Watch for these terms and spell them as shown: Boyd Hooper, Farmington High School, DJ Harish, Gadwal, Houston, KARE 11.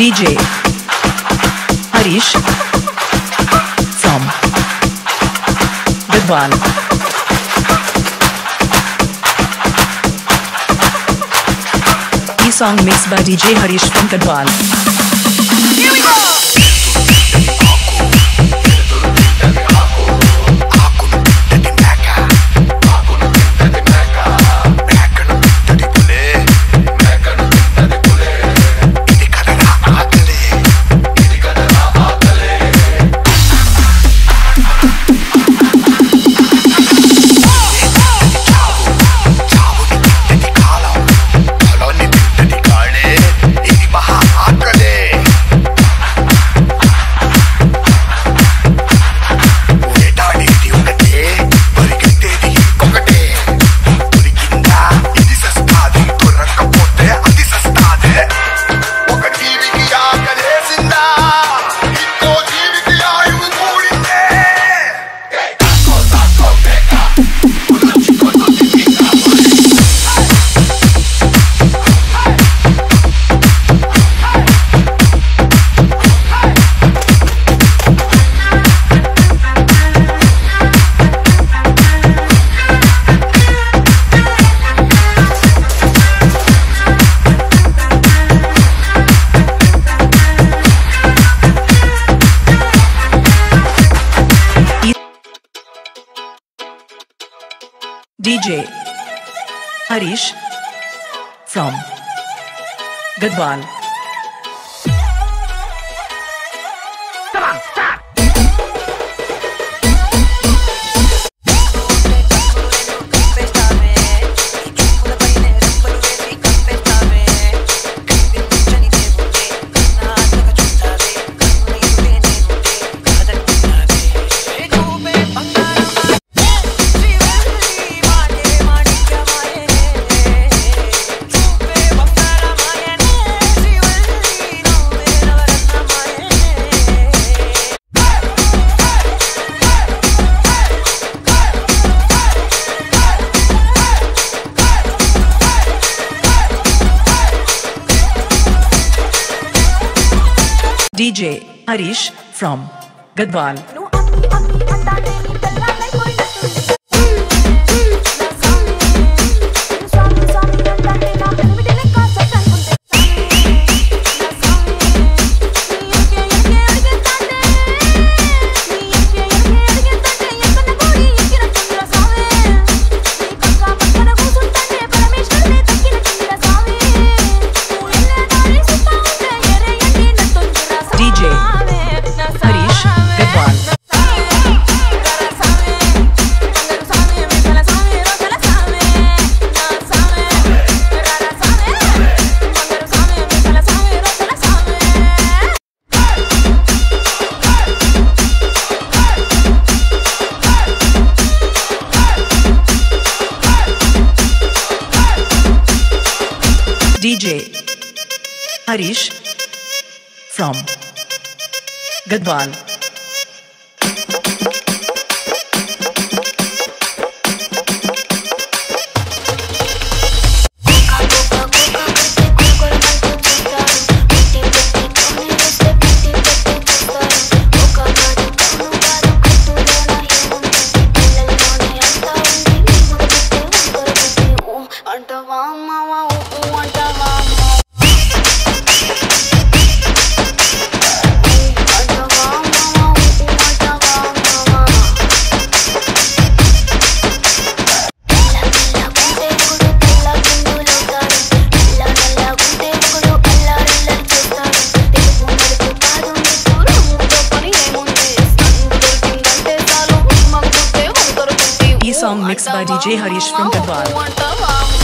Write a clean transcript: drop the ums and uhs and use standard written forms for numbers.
DJ Harish from Gadwal. Song mixed by DJ Harish from Gadwal. Here we go! DJ Harish from Gadwal. Come on, stop. DJ Harish from Gadwal. DJ Harish from Gadwal. Song mixed by DJ Harish from Gadwal.